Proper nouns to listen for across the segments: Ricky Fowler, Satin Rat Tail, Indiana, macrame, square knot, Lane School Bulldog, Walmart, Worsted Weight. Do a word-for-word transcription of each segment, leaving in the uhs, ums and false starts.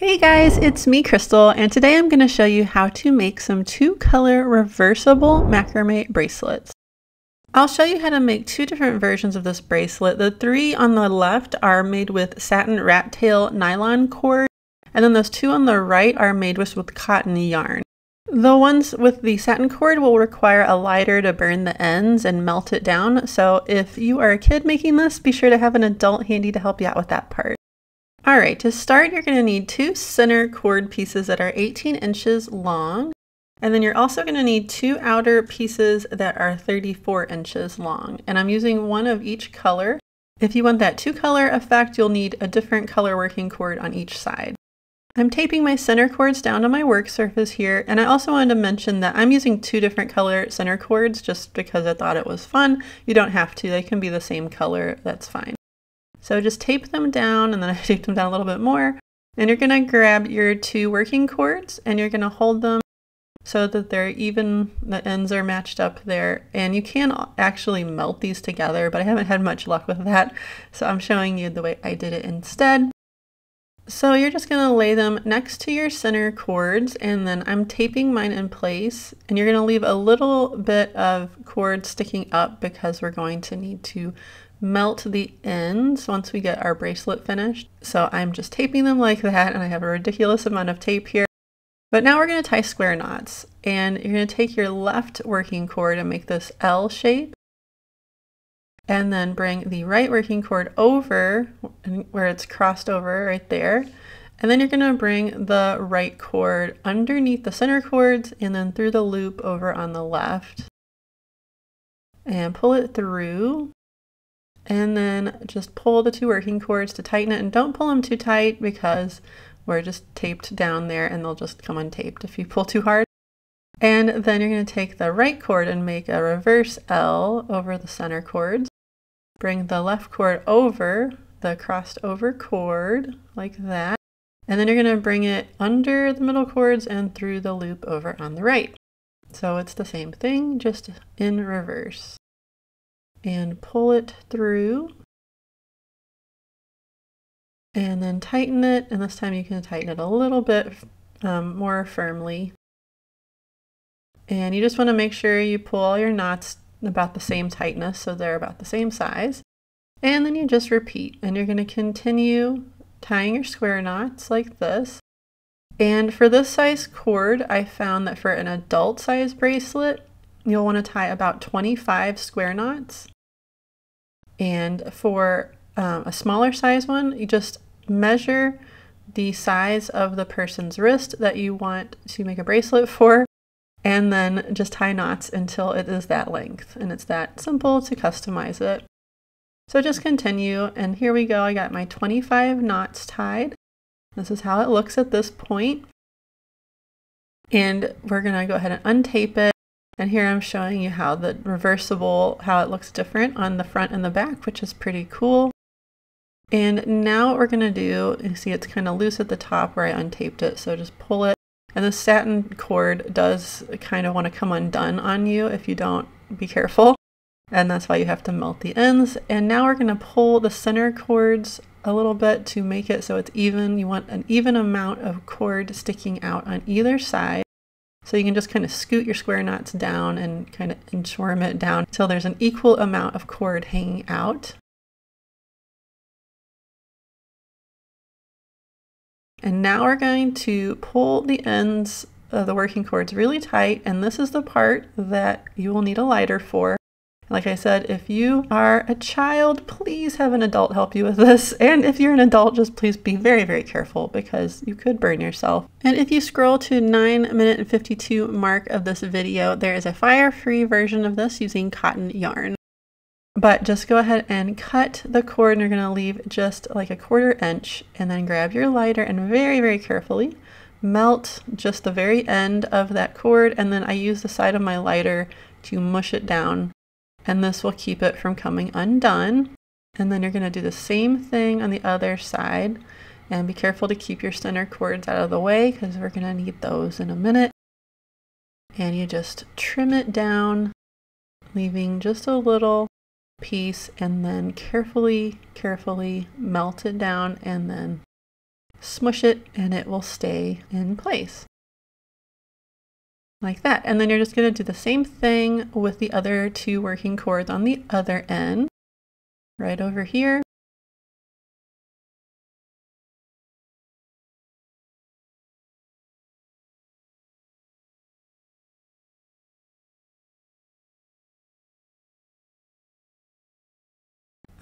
Hey guys, it's me Crystal, and today I'm going to show you how to make some two color reversible macrame bracelets. I'll show you how to make two different versions of this bracelet. The three on the left are made with satin rat tail nylon cord, and then those two on the right are made with, with cotton yarn. The ones with the satin cord will require a lighter to burn the ends and melt it down, so if you are a kid making this, be sure to have an adult handy to help you out with that part. Alright, to start you're going to need two center cord pieces that are eighteen inches long, and then you're also going to need two outer pieces that are thirty-four inches long, and I'm using one of each color. If you want that two color effect, you'll need a different color working cord on each side. I'm taping my center cords down to my work surface here, and I also wanted to mention that I'm using two different color center cords just because I thought it was fun. You don't have to, they can be the same color, that's fine. So just tape them down, and then I tape them down a little bit more, and you're going to grab your two working cords and you're going to hold them so that they're even, the ends are matched up there, and you can actually melt these together, but I haven't had much luck with that, so I'm showing you the way I did it instead. So you're just going to lay them next to your center cords, and then I'm taping mine in place, and you're going to leave a little bit of cord sticking up because we're going to need to melt the ends once we get our bracelet finished. So I'm just taping them like that, and I have a ridiculous amount of tape here. But now we're going to tie square knots, and you're going to take your left working cord and make this L shape, and then bring the right working cord over where it's crossed over right there, and then you're going to bring the right cord underneath the center cords and then through the loop over on the left and pull it through. And then just pull the two working cords to tighten it, and don't pull them too tight because we're just taped down there and they'll just come untaped if you pull too hard. And then you're going to take the right cord and make a reverse L over the center cords. Bring the left cord over the crossed over cord like that. And then you're going to bring it under the middle cords and through the loop over on the right. So it's the same thing, just in reverse. And pull it through, and then tighten it, and this time you can tighten it a little bit um, more firmly, and you just want to make sure you pull all your knots about the same tightness so they're about the same size, and then you just repeat, and you're going to continue tying your square knots like this. And for this size cord, I found that for an adult size bracelet you'll want to tie about twenty-five square knots, and for um, a smaller size one, you just measure the size of the person's wrist that you want to make a bracelet for, and then just tie knots until it is that length, and it's that simple to customize it. So just continue, and here we go, I got my twenty-five knots tied. This is how it looks at this point, and we're going to go ahead and untape it. And here I'm showing you how the reversible, how it looks different on the front and the back, which is pretty cool. And now what we're going to do, you see it's kind of loose at the top where I untaped it, so just pull it. And the satin cord does kind of want to come undone on you if you don't be careful, and that's why you have to melt the ends. And now we're going to pull the center cords a little bit to make it so it's even. You want an even amount of cord sticking out on either side. So you can just kind of scoot your square knots down and kind of inchworm it down until there's an equal amount of cord hanging out. And now we're going to pull the ends of the working cords really tight, and this is the part that you will need a lighter for. Like I said, if you are a child, please have an adult help you with this. And if you're an adult, just please be very, very careful because you could burn yourself. And if you scroll to nine minute and fifty-two mark of this video, there is a fire-free version of this using cotton yarn. But just go ahead and cut the cord, and you're going to leave just like a quarter inch, and then grab your lighter and very, very carefully melt just the very end of that cord. And then I use the side of my lighter to mush it down, and this will keep it from coming undone. And then you're going to do the same thing on the other side, and be careful to keep your center cords out of the way because we're going to need those in a minute. And you just trim it down, leaving just a little piece, and then carefully, carefully melt it down, and then smush it and it will stay in place. Like that. And then you're just going to do the same thing with the other two working cords on the other end, right over here.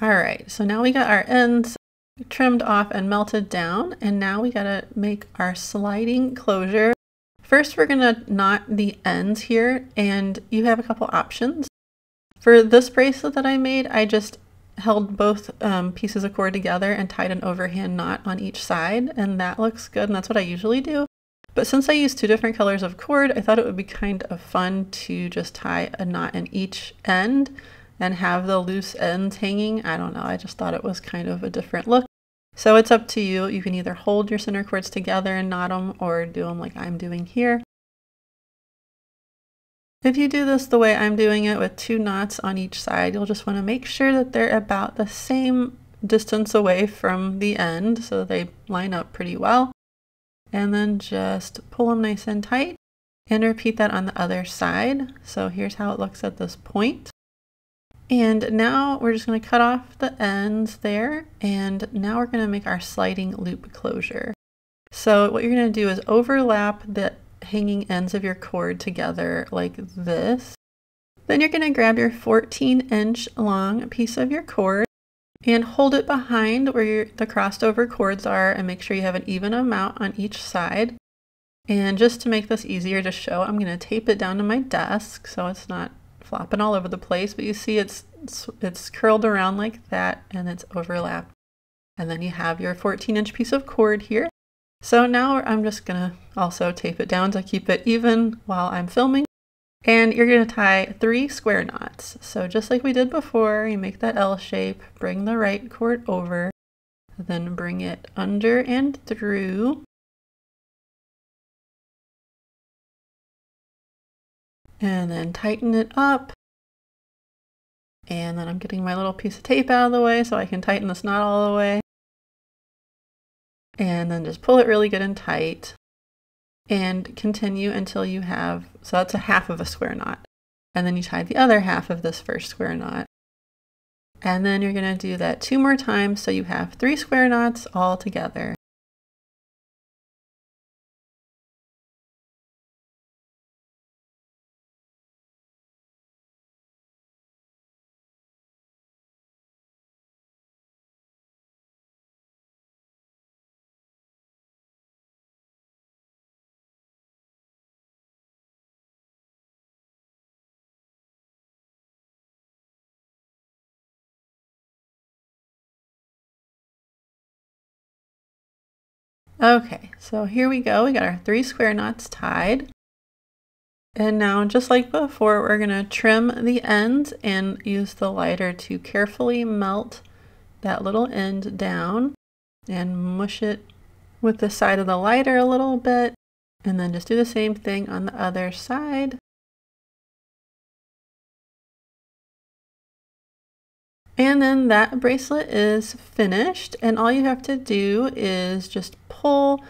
All right, so now we got our ends trimmed off and melted down, and now we got to make our sliding closure. First, we're going to knot the ends here, and you have a couple options. For this bracelet that I made, I just held both um, pieces of cord together and tied an overhand knot on each side, and that looks good, and that's what I usually do. But since I used two different colors of cord, I thought it would be kind of fun to just tie a knot in each end and have the loose ends hanging. I don't know, I just thought it was kind of a different look. So it's up to you. You can either hold your center cords together and knot them, or do them like I'm doing here. If you do this the way I'm doing it with two knots on each side, you'll just want to make sure that they're about the same distance away from the end so they line up pretty well. And then just pull them nice and tight and repeat that on the other side. So here's how it looks at this point. And now we're just going to cut off the ends there, and now we're going to make our sliding loop closure. So what you're going to do is overlap the hanging ends of your cord together like this. Then you're going to grab your fourteen inch long piece of your cord and hold it behind where your, the crossed over cords are, and make sure you have an even amount on each side. And just to make this easier to show, I'm going to tape it down to my desk so it's not flopping all over the place, but you see it's, it's it's curled around like that and it's overlapped. And then you have your fourteen inch piece of cord here. So now I'm just gonna also tape it down to keep it even while I'm filming. And you're gonna tie three square knots. So just like we did before, you make that L shape, bring the right cord over, then bring it under and through. And then tighten it up. And then I'm getting my little piece of tape out of the way so I can tighten this knot all the way. And then just pull it really good and tight. And continue until you have, so that's a half of a square knot. And then you tie the other half of this first square knot. And then you're going to do that two more times so you have three square knots all together. Okay, so here we go. We got our three square knots tied. And now, just like before, we're going to trim the ends and use the lighter to carefully melt that little end down and mush it with the side of the lighter a little bit. And then just do the same thing on the other side. And then that bracelet is finished, and all you have to do is just pull,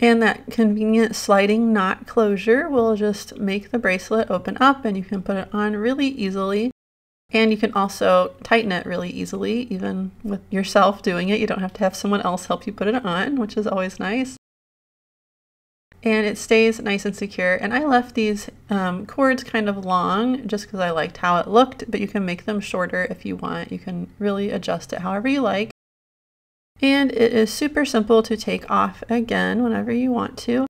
and that convenient sliding knot closure will just make the bracelet open up, and you can put it on really easily. And you can also tighten it really easily, even with yourself doing it. You don't have to have someone else help you put it on, which is always nice. And it stays nice and secure. And I left these um, cords kind of long just because I liked how it looked, but you can make them shorter if you want. You can really adjust it however you like. And it is super simple to take off again whenever you want to.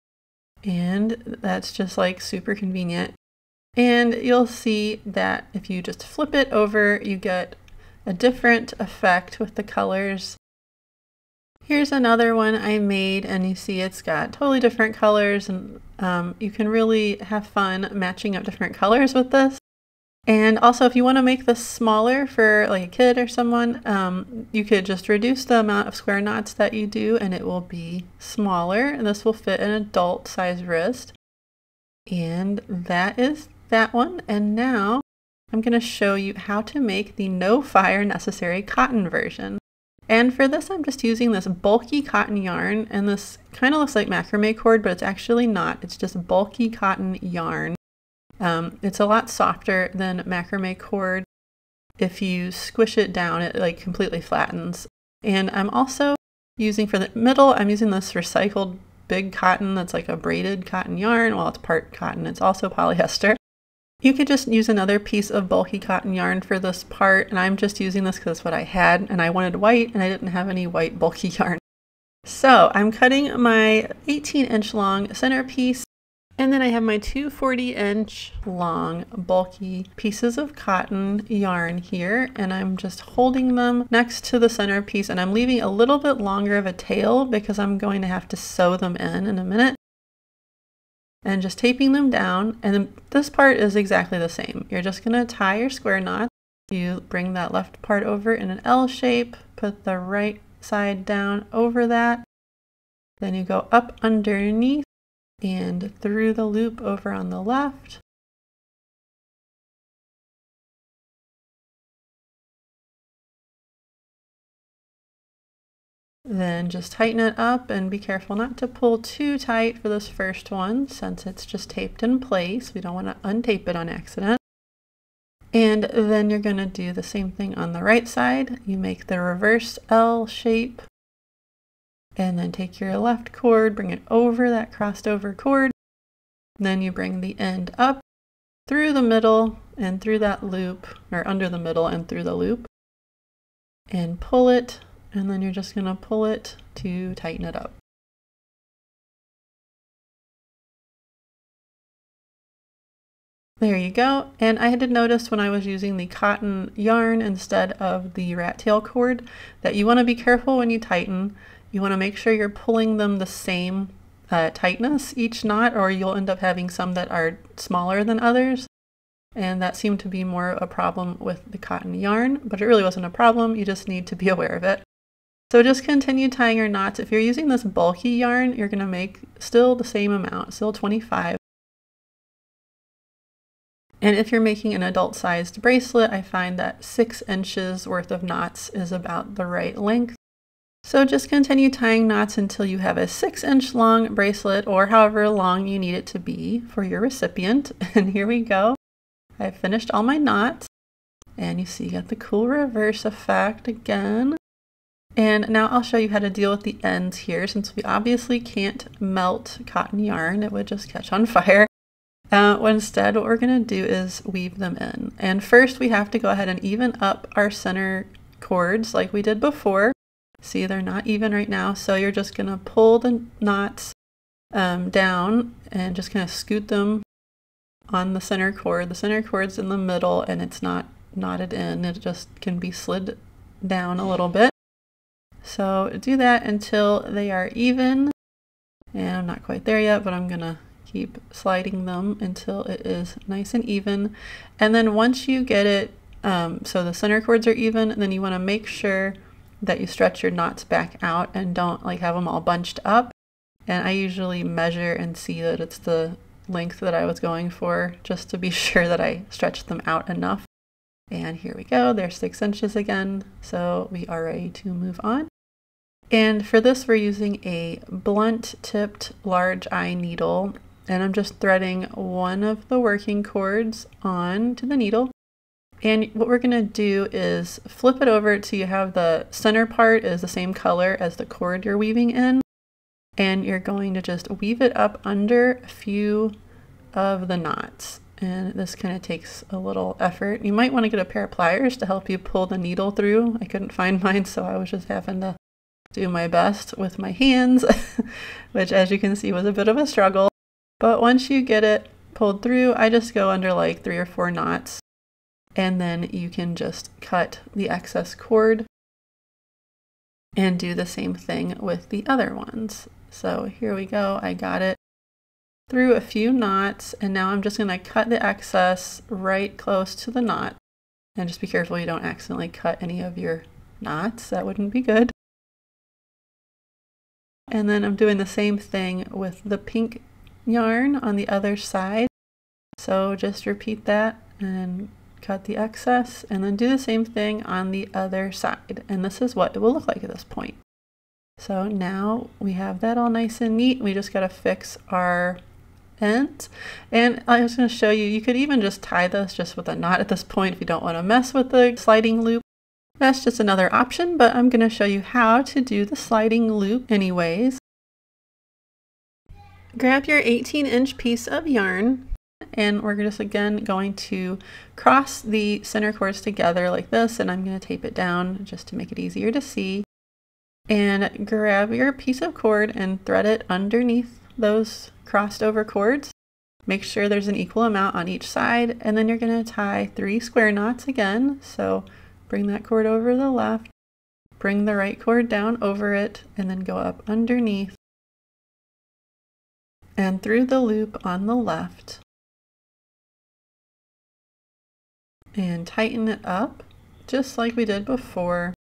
And that's just like super convenient. And you'll see that if you just flip it over, you get a different effect with the colors. Here's another one I made, and you see it's got totally different colors, and um, you can really have fun matching up different colors with this. And also, if you want to make this smaller for like a kid or someone, um, you could just reduce the amount of square knots that you do and it will be smaller, and this will fit an adult size wrist. And that is that one. And now I'm going to show you how to make the no fire necessary cotton version. And for this, I'm just using this bulky cotton yarn, and this kind of looks like macrame cord, but it's actually not. It's just bulky cotton yarn. Um, it's a lot softer than macrame cord. If you squish it down, it like completely flattens. And I'm also using for the middle, I'm using this recycled big cotton that's like a braided cotton yarn. Well, it's part cotton, it's also polyester. You could just use another piece of bulky cotton yarn for this part, and I'm just using this because it's what I had, and I wanted white, and I didn't have any white bulky yarn. So I'm cutting my eighteen inch long center piece, and then I have my two forty inch long bulky pieces of cotton yarn here, and I'm just holding them next to the center piece, and I'm leaving a little bit longer of a tail because I'm going to have to sew them in in a minute. And just taping them down, and then this part is exactly the same. You're just going to tie your square knot. You bring that left part over in an L shape, put the right side down over that, then you go up underneath and through the loop over on the left. Then just tighten it up and be careful not to pull too tight for this first one since it's just taped in place. We don't want to untape it on accident. And then you're going to do the same thing on the right side. You make the reverse L shape and then take your left cord, bring it over that crossed over cord. Then you bring the end up through the middle and through that loop, or under the middle and through the loop, and pull it. And then you're just going to pull it to tighten it up. There you go. And I had noticed when I was using the cotton yarn instead of the rat tail cord that you want to be careful when you tighten. You want to make sure you're pulling them the same uh, tightness each knot, or you'll end up having some that are smaller than others. And that seemed to be more a problem with the cotton yarn, but it really wasn't a problem. You just need to be aware of it. So just continue tying your knots. If you're using this bulky yarn, you're going to make still the same amount, still twenty-five. And if you're making an adult-sized bracelet, I find that six inches worth of knots is about the right length. So just continue tying knots until you have a six inch long bracelet, or however long you need it to be for your recipient. And here we go. I've finished all my knots, and you see you got the cool reverse effect again. And now I'll show you how to deal with the ends here, since we obviously can't melt cotton yarn, it would just catch on fire. Uh, instead, what we're going to do is weave them in. And first we have to go ahead and even up our center cords like we did before. See, they're not even right now, so you're just going to pull the knots um, down and just kind of scoot them on the center cord. The center cord's in the middle and it's not knotted in, it just can be slid down a little bit. So do that until they are even, and I'm not quite there yet, but I'm gonna keep sliding them until it is nice and even. And then once you get it, um, so the center cords are even, and then you wanna make sure that you stretch your knots back out and don't like have them all bunched up. And I usually measure and see that it's the length that I was going for, just to be sure that I stretched them out enough. And here we go, they're six inches again, so we are ready to move on. And for this, we're using a blunt tipped large eye needle, and I'm just threading one of the working cords on to the needle. And what we're gonna do is flip it over so you have the center part is the same color as the cord you're weaving in. And you're going to just weave it up under a few of the knots. And this kind of takes a little effort. You might want to get a pair of pliers to help you pull the needle through. I couldn't find mine, so I was just having to do my best with my hands, which as you can see was a bit of a struggle. But once you get it pulled through, I just go under like three or four knots, and then you can just cut the excess cord and do the same thing with the other ones. So here we go, I got it through a few knots, and now I'm just gonna cut the excess right close to the knot. And just be careful you don't accidentally cut any of your knots, that wouldn't be good. And then I'm doing the same thing with the pink yarn on the other side. So just repeat that and cut the excess, and then do the same thing on the other side. And this is what it will look like at this point. So now we have that all nice and neat. We just got to fix our ends. And I was going to show you, you could even just tie this just with a knot at this point if you don't want to mess with the sliding loop. That's just another option, but I'm going to show you how to do the sliding loop anyways. Grab your eighteen inch piece of yarn, and we're just again going to cross the center cords together like this, and I'm going to tape it down just to make it easier to see. And grab your piece of cord and thread it underneath those crossed over cords. Make sure there's an equal amount on each side, and then you're going to tie three square knots again. So bring that cord over the left, bring the right cord down over it, and then go up underneath and through the loop on the left. And tighten it up just like we did before.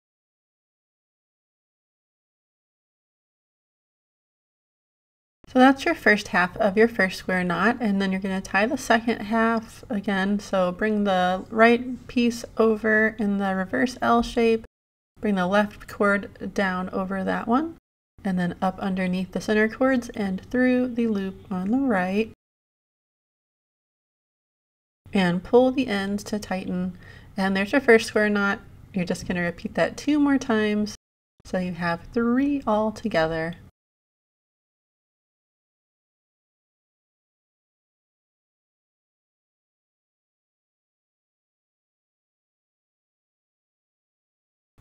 So that's your first half of your first square knot, and then you're going to tie the second half again. So bring the right piece over in the reverse L shape, bring the left cord down over that one, and then up underneath the center cords and through the loop on the right. And pull the ends to tighten. And there's your first square knot. You're just going to repeat that two more times, so you have three all together.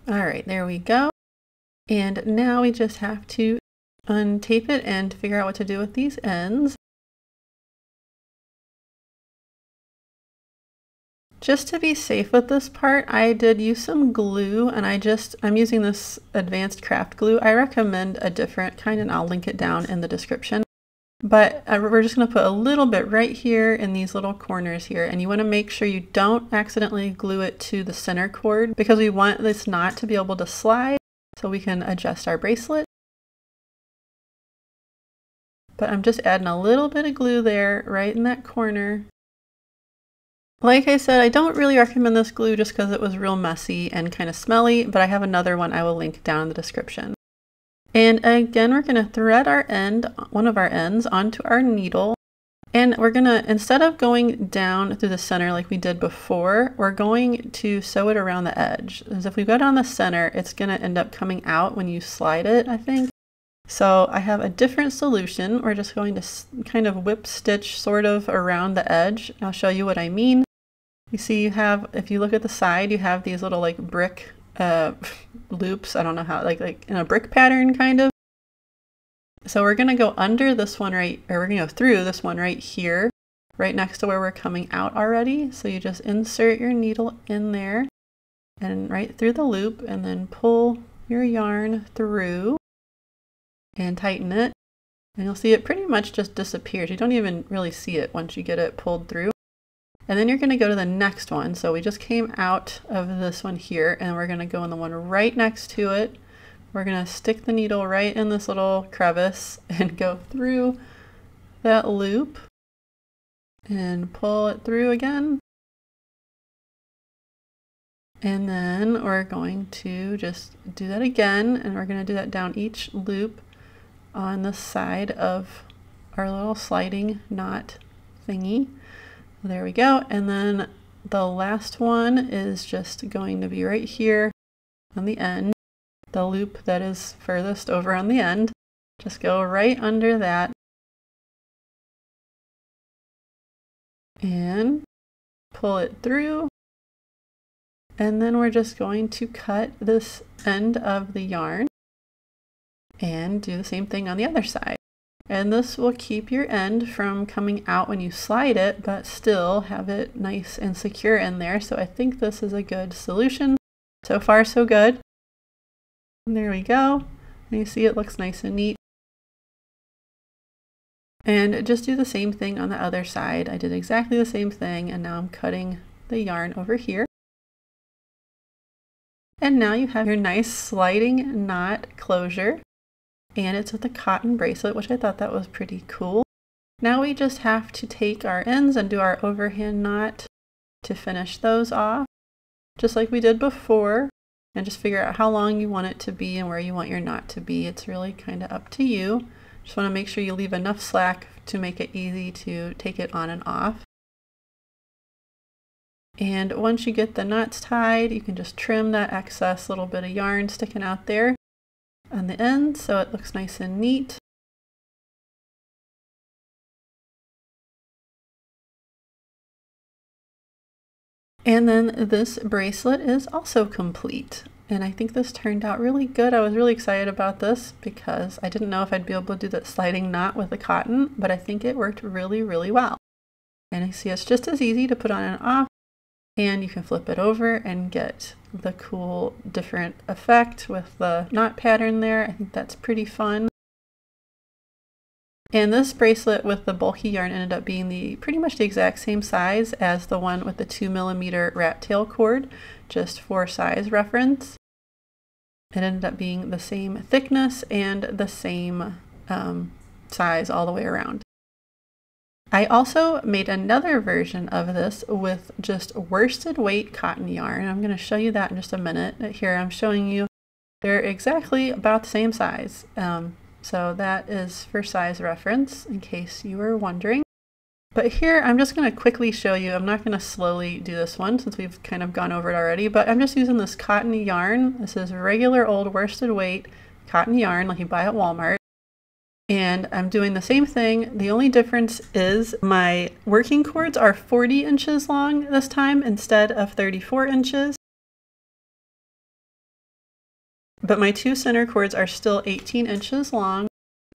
All right, there we go. And now we just have to untape it and figure out what to do with these ends. Just to be safe with this part, I did use some glue, and I just, I'm using this advanced craft glue. I recommend a different kind, and I'll link it down in the description. But we're just going to put a little bit right here in these little corners here, and you want to make sure you don't accidentally glue it to the center cord, because we want this knot to be able to slide so we can adjust our bracelet. But I'm just adding a little bit of glue there right in that corner. Like I said, I don't really recommend this glue just because it was real messy and kind of smelly, but I have another one I will link down in the description. And again, we're going to thread our end, one of our ends, onto our needle. And we're going to, instead of going down through the center like we did before, we're going to sew it around the edge. Because if we go down the center, it's going to end up coming out when you slide it, I think. So I have a different solution. We're just going to kind of whip stitch sort of around the edge. I'll show you what I mean. You see you have, if you look at the side, you have these little like brick uh loops, I don't know how, like like in a brick pattern kind of. So we're going to go under this one right, or we're going to go through this one right here, right next to where we're coming out already. So you just insert your needle in there and right through the loop, and then pull your yarn through and tighten it, and you'll see it pretty much just disappears. You don't even really see it once you get it pulled through. And then you're going to go to the next one. So we just came out of this one here, and we're going to go in the one right next to it. We're going to stick the needle right in this little crevice and go through that loop and pull it through again. And then we're going to just do that again, and we're going to do that down each loop on the side of our little sliding knot thingy. There we go. And then the last one is just going to be right here on the end, the loop that is furthest over on the end. Just go right under that and pull it through. And then we're just going to cut this end of the yarn and do the same thing on the other side. And this will keep your end from coming out when you slide it, but still have it nice and secure in there. So I think this is a good solution. So far, so good. And there we go. And you see it looks nice and neat. And just do the same thing on the other side. I did exactly the same thing, and now I'm cutting the yarn over here. And now you have your nice sliding knot closure. And it's with a cotton bracelet, which I thought that was pretty cool. Now we just have to take our ends and do our overhand knot to finish those off, just like we did before, and just figure out how long you want it to be and where you want your knot to be. It's really kind of up to you. Just want to make sure you leave enough slack to make it easy to take it on and off. And once you get the knots tied, you can just trim that excess little bit of yarn sticking out there on the end so it looks nice and neat. And then this bracelet is also complete. And I think this turned out really good. I was really excited about this because I didn't know if I'd be able to do that sliding knot with the cotton, but I think it worked really, really well. And I see it's just as easy to put on and off, and you can flip it over and get the cool different effect with the knot pattern there. I think that's pretty fun. And this bracelet with the bulky yarn ended up being the pretty much the exact same size as the one with the two millimeter rat tail cord, just for size reference. It ended up being the same thickness and the same um, size all the way around. I also made another version of this with just worsted weight cotton yarn. I'm going to show you that in just a minute. Here I'm showing you they're exactly about the same size. Um, So that is for size reference, in case you were wondering. But here, I'm just going to quickly show you. I'm not going to slowly do this one since we've kind of gone over it already, but I'm just using this cotton yarn. This is regular old worsted weight cotton yarn like you buy at Walmart. And I'm doing the same thing. The only difference is my working cords are forty inches long this time instead of thirty-four inches. But my two center cords are still eighteen inches long,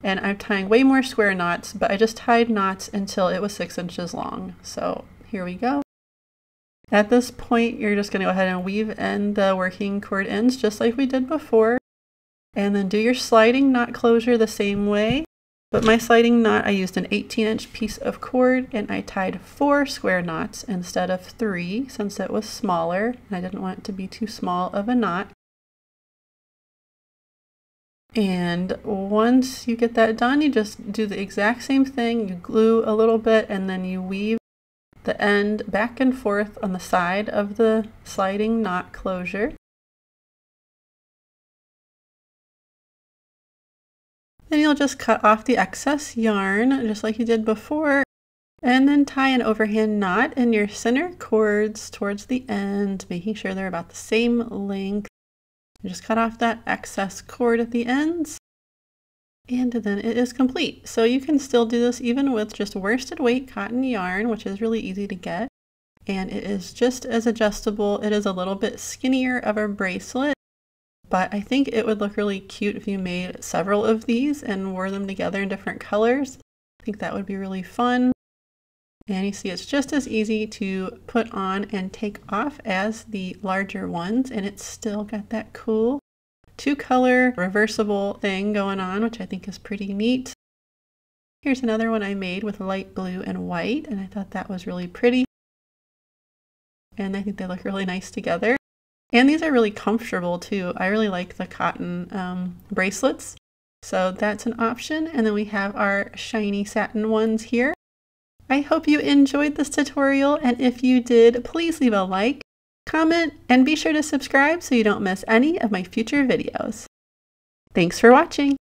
and I'm tying way more square knots, but I just tied knots until it was six inches long. So here we go. At this point, you're just going to go ahead and weave in the working cord ends just like we did before, and then do your sliding knot closure the same way. But my sliding knot, I used an eighteen inch piece of cord, and I tied four square knots instead of three since it was smaller, and I didn't want it to be too small of a knot. And once you get that done, you just do the exact same thing. You glue a little bit and then you weave the end back and forth on the side of the sliding knot closure. Then you'll just cut off the excess yarn just like you did before, and then tie an overhand knot in your center cords towards the end, making sure they're about the same length. Just cut off that excess cord at the ends, and then it is complete. So you can still do this even with just worsted weight cotton yarn, which is really easy to get, and it is just as adjustable. It is a little bit skinnier of a bracelet, but I think it would look really cute if you made several of these and wore them together in different colors. I think that would be really fun. And you see it's just as easy to put on and take off as the larger ones, and it's still got that cool two-color reversible thing going on, which I think is pretty neat. Here's another one I made with light blue and white, and I thought that was really pretty, and I think they look really nice together. And these are really comfortable too. I really like the cotton um, bracelets, so that's an option. And then we have our shiny satin ones here. I hope you enjoyed this tutorial, and if you did, please leave a like, comment, and be sure to subscribe so you don't miss any of my future videos. Thanks for watching!